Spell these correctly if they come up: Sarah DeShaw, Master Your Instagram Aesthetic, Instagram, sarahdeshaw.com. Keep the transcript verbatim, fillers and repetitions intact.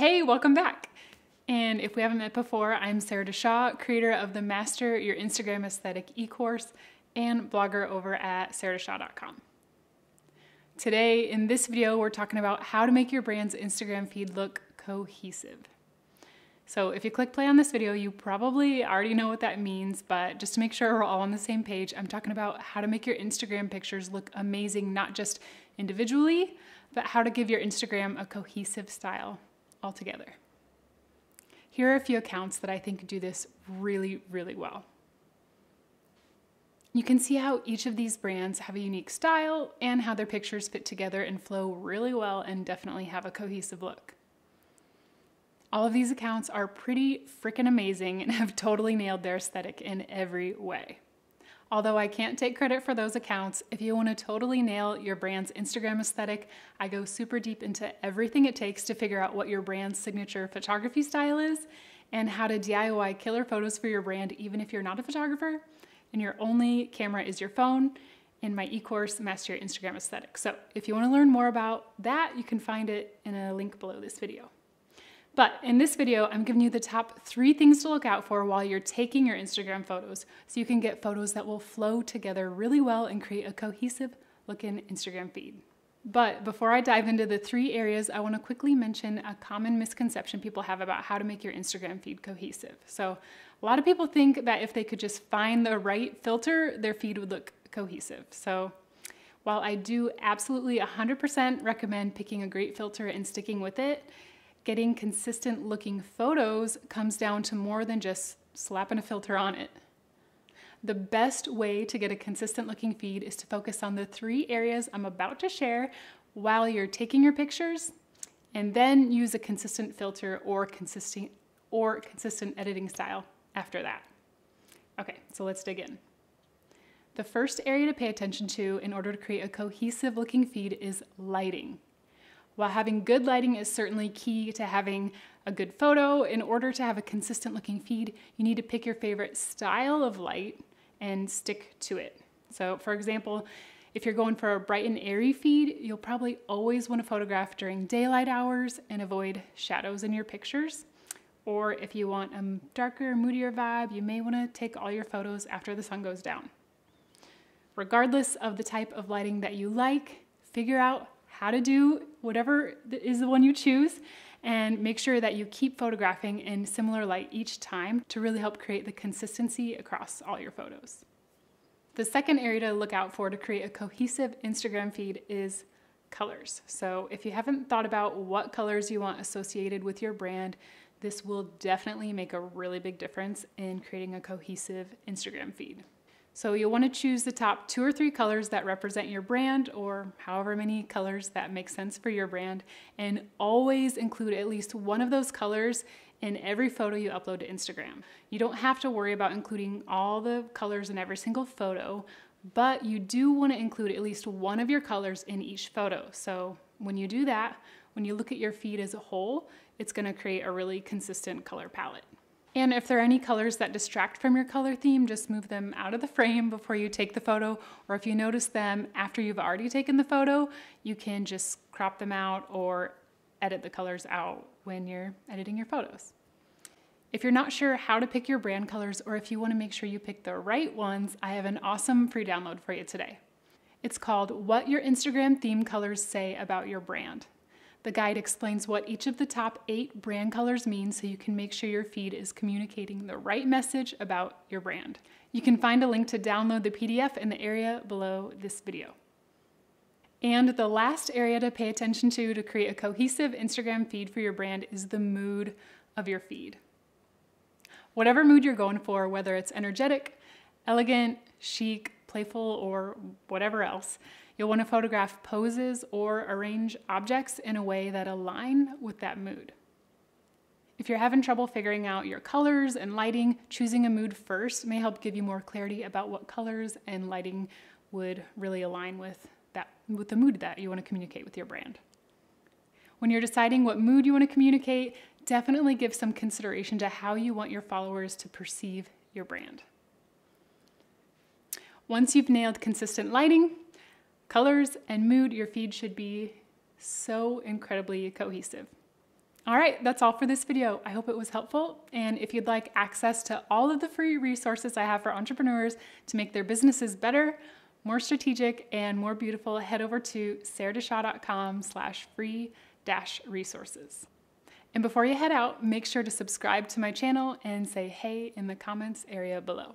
Hey, welcome back. And if we haven't met before, I'm Sarah DeShaw, creator of the Master Your Instagram Aesthetic e-course and blogger over at sarah deshaw dot com. Today, in this video, we're talking about how to make your brand's Instagram feed look cohesive. So if you click play on this video, you probably already know what that means, but just to make sure we're all on the same page, I'm talking about how to make your Instagram pictures look amazing, not just individually, but how to give your Instagram a cohesive style altogether. Here are a few accounts that I think do this really, really well. You can see how each of these brands have a unique style and how their pictures fit together and flow really well and definitely have a cohesive look. All of these accounts are pretty freaking amazing and have totally nailed their aesthetic in every way. Although I can't take credit for those accounts, if you want to totally nail your brand's Instagram aesthetic, I go super deep into everything it takes to figure out what your brand's signature photography style is and how to D I Y killer photos for your brand even if you're not a photographer and your only camera is your phone in my e-course, Master Your Instagram Aesthetic. So if you want to learn more about that, you can find it in a link below this video. But in this video, I'm giving you the top three things to look out for while you're taking your Instagram photos so you can get photos that will flow together really well and create a cohesive looking Instagram feed. But before I dive into the three areas, I want to quickly mention a common misconception people have about how to make your Instagram feed cohesive. So a lot of people think that if they could just find the right filter, their feed would look cohesive. So while I do absolutely one hundred percent recommend picking a great filter and sticking with it, getting consistent looking photos comes down to more than just slapping a filter on it. The best way to get a consistent looking feed is to focus on the three areas I'm about to share while you're taking your pictures, and then use a consistent filter or consistent or consistent editing style after that. Okay, so let's dig in. The first area to pay attention to in order to create a cohesive looking feed is lighting. While having good lighting is certainly key to having a good photo, in order to have a consistent looking feed, you need to pick your favorite style of light and stick to it. So for example, if you're going for a bright and airy feed, you'll probably always want to photograph during daylight hours and avoid shadows in your pictures. Or if you want a darker, moodier vibe, you may want to take all your photos after the sun goes down. Regardless of the type of lighting that you like, figure out how to do whatever is the one you choose and make sure that you keep photographing in similar light each time to really help create the consistency across all your photos. The second area to look out for to create a cohesive Instagram feed is colors. So if you haven't thought about what colors you want associated with your brand, this will definitely make a really big difference in creating a cohesive Instagram feed. So you'll want to choose the top two or three colors that represent your brand, or however many colors that make sense for your brand, and always include at least one of those colors in every photo you upload to Instagram. You don't have to worry about including all the colors in every single photo, but you do want to include at least one of your colors in each photo. So when you do that, when you look at your feed as a whole, it's going to create a really consistent color palette. And if there are any colors that distract from your color theme, just move them out of the frame before you take the photo, or if you notice them after you've already taken the photo, you can just crop them out or edit the colors out when you're editing your photos. If you're not sure how to pick your brand colors, or if you want to make sure you pick the right ones, I have an awesome free download for you today. It's called What Your Instagram Theme Colors Say About Your Brand. The guide explains what each of the top eight brand colors mean so you can make sure your feed is communicating the right message about your brand. You can find a link to download the P D F in the area below this video. And the last area to pay attention to to create a cohesive Instagram feed for your brand is the mood of your feed. Whatever mood you're going for, whether it's energetic, elegant, chic, playful, or whatever else, you'll want to photograph poses or arrange objects in a way that align with that mood. If you're having trouble figuring out your colors and lighting, choosing a mood first may help give you more clarity about what colors and lighting would really align with that, with the mood that you want to communicate with your brand. When you're deciding what mood you want to communicate, definitely give some consideration to how you want your followers to perceive your brand. Once you've nailed consistent lighting, colors, and mood, your feed should be so incredibly cohesive. All right, that's all for this video. I hope it was helpful. And if you'd like access to all of the free resources I have for entrepreneurs to make their businesses better, more strategic, and more beautiful, head over to sarah deshaw dot com slash free dash resources. And before you head out, make sure to subscribe to my channel and say hey in the comments area below.